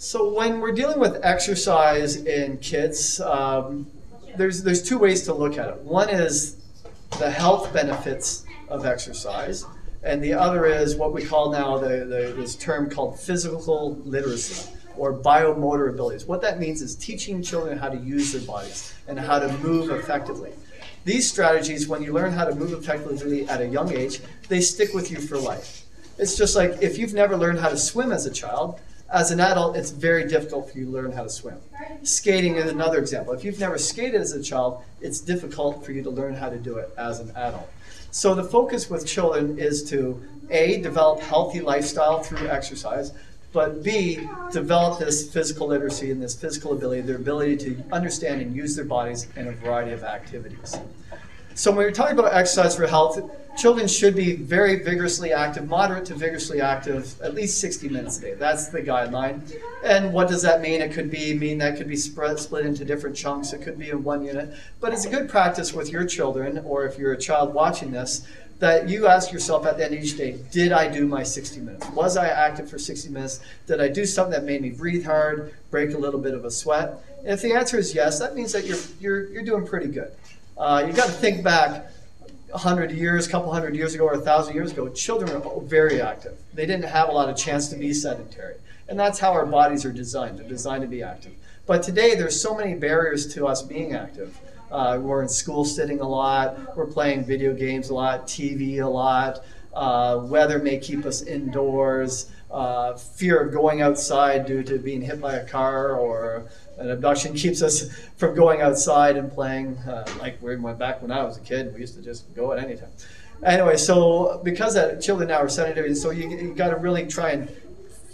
So when we're dealing with exercise in kids, there's two ways to look at it. One is the health benefits of exercise, and the other is what we call now this term called physical literacy, or biomotor abilities. What that means is teaching children how to use their bodies and how to move effectively. These strategies, when you learn how to move effectively at a young age, they stick with you for life. It's just like if you've never learned how to swim as a child, as an adult, it's very difficult for you to learn how to swim. Skating is another example. If you've never skated as a child, it's difficult for you to learn how to do it as an adult. So the focus with children is to A, develop healthy lifestyle through exercise, but B, develop this physical literacy and this physical ability, their ability to understand and use their bodies in a variety of activities. So when we're talking about exercise for health, children should be very vigorously active, moderate to vigorously active, at least 60 minutes a day. That's the guideline. And what does that mean? It could mean that could be split into different chunks. It could be in one unit. But it's a good practice with your children, or if you're a child watching this, that you ask yourself at the end of each day, did I do my 60 minutes? Was I active for 60 minutes? Did I do something that made me breathe hard, break a little bit of a sweat? And if the answer is yes, that means that you're doing pretty good. You've got to think back 100 years, a couple hundred years ago, or 1,000 years ago, children were very active. They didn't have a lot of chance to be sedentary. And that's how our bodies are designed. They're designed to be active. But today, there's so many barriers to us being active. We're in school sitting a lot. We're playing video games a lot, TV a lot. Weather may keep us indoors. Fear of going outside due to being hit by a car or an abduction keeps us from going outside and playing. Like we went back when I was a kid, we used to just go at any time. Anyway, so because that children now are sedentary, so you got to really try and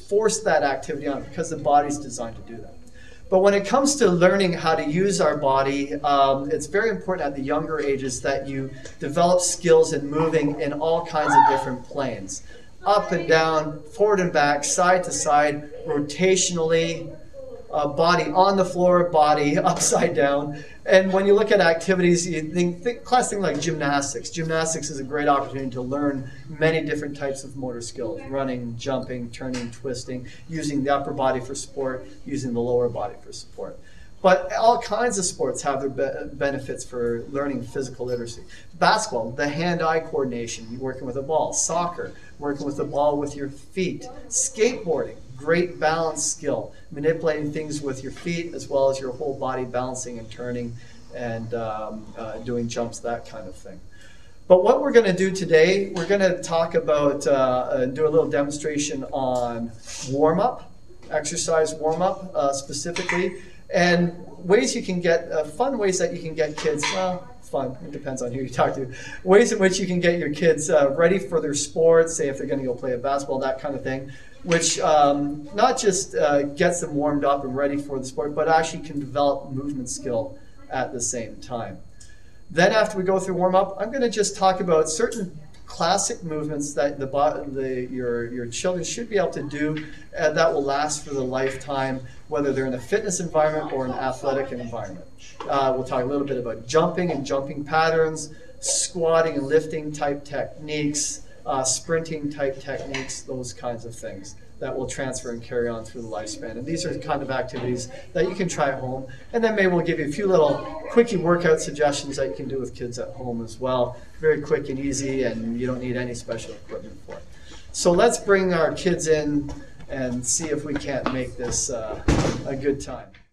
force that activity on because the body's designed to do that. But when it comes to learning how to use our body, it's very important at the younger ages that you develop skills in moving in all kinds of different planes. Up and down, forward and back, side to side, rotationally, body on the floor, body upside down. And when you look at activities, you think classic like gymnastics. Gymnastics is a great opportunity to learn many different types of motor skills, running, jumping, turning, twisting, using the upper body for support, using the lower body for support. But all kinds of sports have their benefits for learning physical literacy. Basketball, the hand-eye coordination, working with a ball. Soccer, working with the ball with your feet. Skateboarding, great balance skill, manipulating things with your feet as well as your whole body balancing and turning and doing jumps, that kind of thing. But what we're going to do today, we're going to talk about, do a little demonstration on warm-up, exercise warm-up specifically. And ways you can get, fun ways that you can get kids, well, fun, it depends on who you talk to, ways in which you can get your kids ready for their sports, say if they're going to go play a basketball, that kind of thing, which not just gets them warmed up and ready for the sport, but actually can develop movement skill at the same time. Then after we go through warm-up, I'm going to just talk about certain classic movements that your children should be able to do and that will last for the lifetime, whether they're in a fitness environment or an athletic environment. We'll talk a little bit about jumping and jumping patterns, squatting and lifting type techniques, sprinting type techniques, those kinds of things that will transfer and carry on through the lifespan. And these are the kind of activities that you can try at home. And then maybe we'll give you a few little quickie workout suggestions that you can do with kids at home as well. Very quick and easy, and you don't need any special equipment for it. So let's bring our kids in and see if we can't make this a good time.